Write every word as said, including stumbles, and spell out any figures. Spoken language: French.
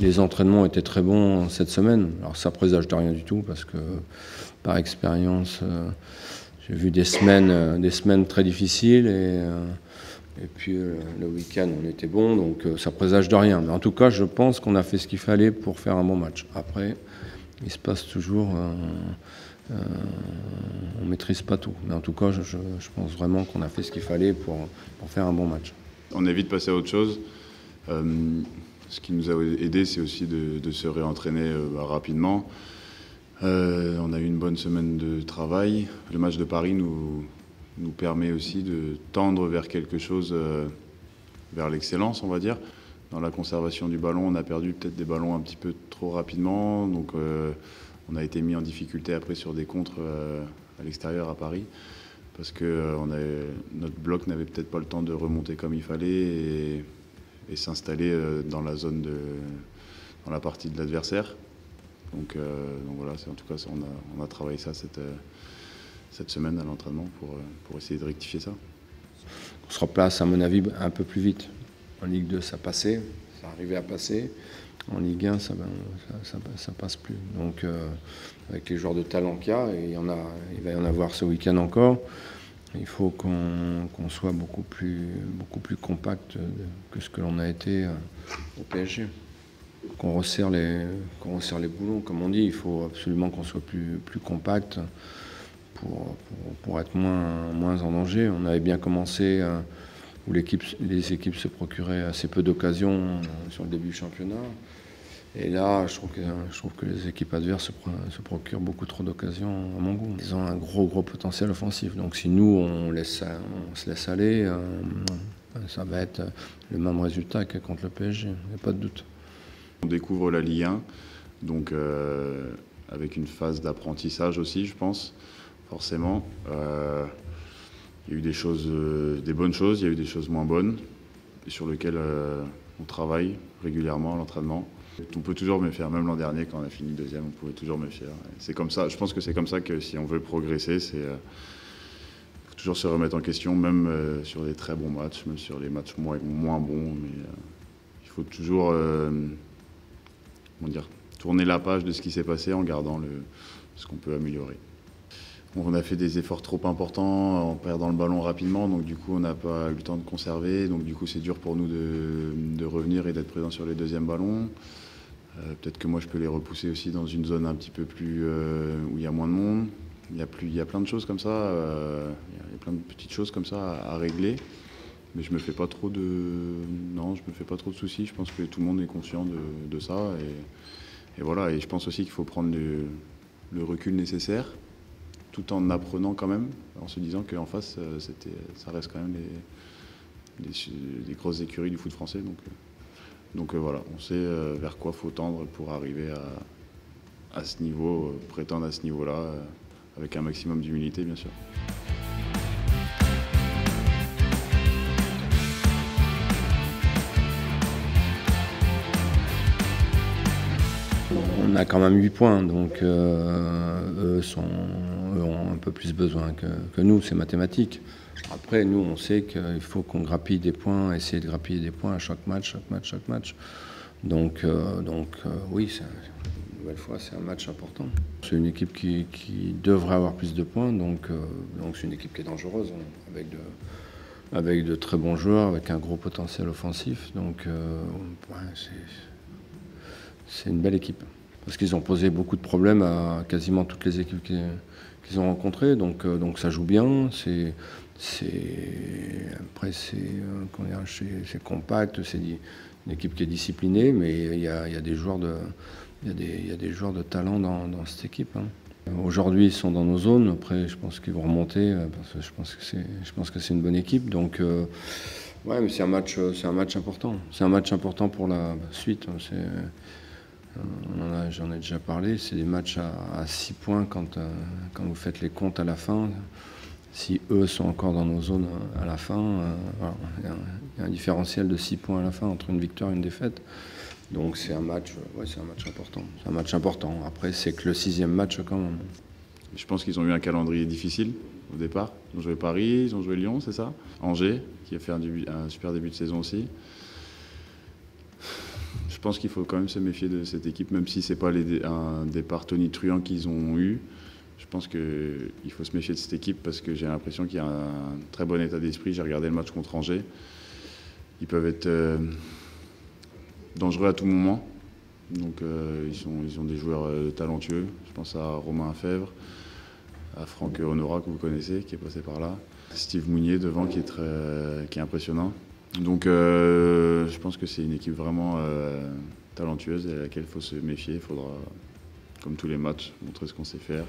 Les entraînements étaient très bons cette semaine. Alors ça présage de rien du tout parce que par expérience, euh, j'ai vu des semaines, euh, des semaines très difficiles et, euh, et puis euh, le week-end on était bon, donc euh, ça présage de rien. Mais en tout cas, je pense qu'on a fait ce qu'il fallait pour faire un bon match. Après, il se passe toujours, euh, euh, on ne maîtrise pas tout. Mais en tout cas, je, je pense vraiment qu'on a fait ce qu'il fallait pour, pour faire un bon match. On évite de passer à autre chose. Euh... Ce qui nous a aidé, c'est aussi de, de se réentraîner euh, rapidement. Euh, on a eu une bonne semaine de travail. Le match de Paris nous, nous permet aussi de tendre vers quelque chose, euh, vers l'excellence, on va dire. Dans la conservation du ballon, on a perdu peut-être des ballons un petit peu trop rapidement. Donc euh, on a été mis en difficulté après sur des contres euh, à l'extérieur à Paris. Parce que euh, on avait, notre bloc n'avait peut-être pas le temps de remonter comme il fallait. Et, et s'installer dans la zone de, dans la partie de l'adversaire. Donc, euh, donc voilà, en tout cas, on a, on a travaillé ça cette, cette semaine à l'entraînement pour, pour essayer de rectifier ça. On se replace, à mon avis, un peu plus vite. En Ligue deux, ça passait, ça arrivait à passer. En Ligue un, ça ne ça, ça, ça passe plus. Donc, euh, avec les joueurs de talent qu'il y a, et il, y en a, il va y en avoir ce week-end encore. Il faut qu'on qu'on soit beaucoup plus, beaucoup plus compact que ce que l'on a été au P S G. Qu'on resserre les, qu'on resserre les boulons, comme on dit. Il faut absolument qu'on soit plus, plus compact pour, pour, pour être moins, moins en danger. On avait bien commencé où l'équipe, les équipes se procuraient assez peu d'occasions sur le début du championnat. Et là, je trouve que, je trouve que les équipes adverses se, pro, se procurent beaucoup trop d'occasions à mon goût. Ils ont un gros, gros potentiel offensif. Donc si nous, on, laisse, on se laisse aller, euh, ça va être le même résultat que contre le P S G, il n'y a pas de doute. On découvre la Ligue un, donc euh, avec une phase d'apprentissage aussi, je pense, forcément. Euh, il y a eu des, choses, euh, des bonnes choses, il y a eu des choses moins bonnes, sur lesquelles euh, on travaille régulièrement à l'entraînement. On peut toujours me faire, même l'an dernier quand on a fini deuxième, on pouvait toujours me faire. C'est comme ça, je pense que c'est comme ça que si on veut progresser, c'est euh, faut toujours se remettre en question, même euh, sur des très bons matchs, même sur les matchs moins, moins bons. Mais euh, il faut toujours euh, comment dire, tourner la page de ce qui s'est passé en gardant le, ce qu'on peut améliorer. On a fait des efforts trop importants en perdant le ballon rapidement, donc du coup on n'a pas eu le temps de conserver, donc du coup c'est dur pour nous de, de revenir et d'être présent sur les deuxièmes ballons. Euh, Peut-être que moi je peux les repousser aussi dans une zone un petit peu plus euh, où il y a moins de monde. Il y a, plus, il y a plein de choses comme ça, euh, il y a plein de petites choses comme ça à, à régler, mais je me fais pas trop de, non, je me fais pas trop de soucis. Je pense que tout le monde est conscient de, de ça et, et voilà. Et je pense aussi qu'il faut prendre le, le recul nécessaire, tout en apprenant quand même, en se disant qu'en face, ça reste quand même les, les, les grosses écuries du foot français. Donc, donc voilà, on sait vers quoi faut tendre pour arriver à, à ce niveau, prétendre à ce niveau-là, avec un maximum d'humilité bien sûr. On a quand même huit points, donc euh, eux, sont, eux ont un peu plus besoin que, que nous, c'est mathématique. Après, nous, on sait qu'il faut qu'on grappille des points, essayer de grappiller des points à chaque match, chaque match, chaque match. Donc, euh, donc euh, oui, une nouvelle fois, c'est un match important. C'est une équipe qui, qui devrait avoir plus de points, donc euh, donc c'est une équipe qui est dangereuse, hein, avec de... avec de très bons joueurs, avec un gros potentiel offensif. Donc, euh, ouais, c'est une belle équipe. Parce qu'ils ont posé beaucoup de problèmes à quasiment toutes les équipes qu'ils ont rencontrées. Donc, donc ça joue bien. C'est, après, c'est compact. C'est une équipe qui est disciplinée, mais il y a, il y a des joueurs de, il y a des, il y a des joueurs de talent dans, dans cette équipe. Hein. Aujourd'hui, ils sont dans nos zones. Après, je pense qu'ils vont remonter. Parce que je pense que c'est, je pense que c'est une bonne équipe. Donc, euh, ouais, mais c'est un match, c'est un match important. C'est un match important pour la suite. C'est, J'en ai déjà parlé, c'est des matchs à six points quand, quand vous faites les comptes à la fin. Si eux sont encore dans nos zones à la fin, il y a un différentiel de six points à la fin entre une victoire et une défaite. Donc c'est un match, ouais, c'est un match important. C'est un match important. Après, c'est que le sixième match quand même. Je pense qu'ils ont eu un calendrier difficile au départ. Ils ont joué Paris, ils ont joué Lyon, c'est ça? Angers, qui a fait un, début, un super début de saison aussi. Je pense qu'il faut quand même se méfier de cette équipe, même si ce n'est pas les, un départ tonitruant qu'ils ont eu. Je pense qu'il faut se méfier de cette équipe parce que j'ai l'impression qu'il y a un très bon état d'esprit. J'ai regardé le match contre Angers. Ils peuvent être euh, dangereux à tout moment. Donc euh, ils, sont, ils ont des joueurs euh, talentueux. Je pense à Romain Fèvre, à Franck Honorat que vous connaissez, qui est passé par là. Steve Mounier devant qui est, très, euh, qui est impressionnant. Donc euh, je pense que c'est une équipe vraiment euh, talentueuse et à laquelle il faut se méfier. Il faudra, comme tous les matchs, montrer ce qu'on sait faire.